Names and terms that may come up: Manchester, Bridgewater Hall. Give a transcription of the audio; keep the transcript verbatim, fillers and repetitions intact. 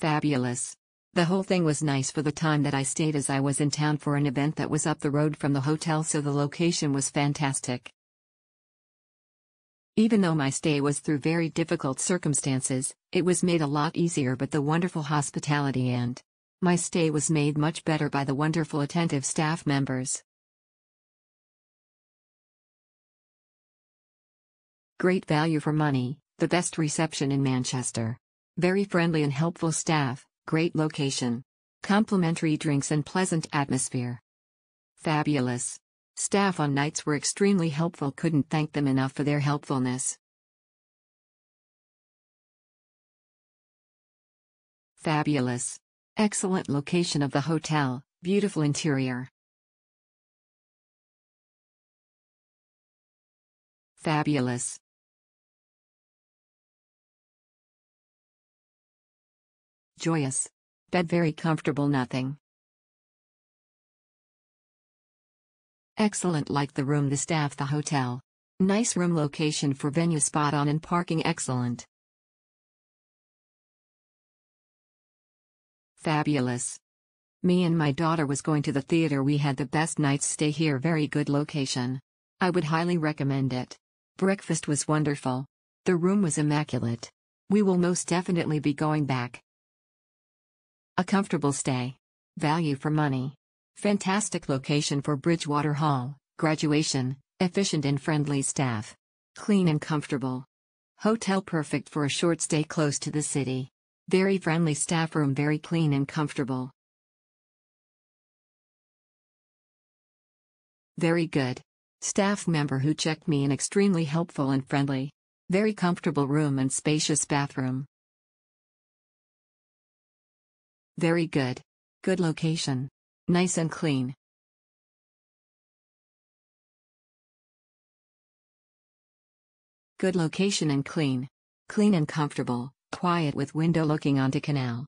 Fabulous. The whole thing was nice for the time that I stayed, as I was in town for an event that was up the road from the hotel, so the location was fantastic. Even though my stay was through very difficult circumstances, it was made a lot easier by the wonderful hospitality, and my stay was made much better by the wonderful attentive staff members. Great value for money, the best reception in Manchester. Very friendly and helpful staff. Great location. Complimentary drinks and pleasant atmosphere. Fabulous. Staff on nights were extremely helpful. Couldn't thank them enough for their helpfulness. Fabulous. Excellent location of the hotel, beautiful interior. Fabulous. Joyous. Bed very comfortable, nothing excellent like the room, the staff, the hotel. Nice room, location for venue spot on, and parking excellent. Fabulous. Me and my daughter was going to the theater. We had the best night's stay here. Very good location. I would highly recommend it. Breakfast was wonderful. The room was immaculate. We will most definitely be going back. A comfortable stay. Value for money. Fantastic location for Bridgewater Hall, graduation, efficient and friendly staff. Clean and comfortable. Hotel perfect for a short stay close to the city. Very friendly staff, room very clean and comfortable. Very good. Staff member who checked me in extremely helpful and friendly. Very comfortable room and spacious bathroom. Very good. Good location. Nice and clean. Good location and clean. Clean and comfortable, quiet with window looking onto canal.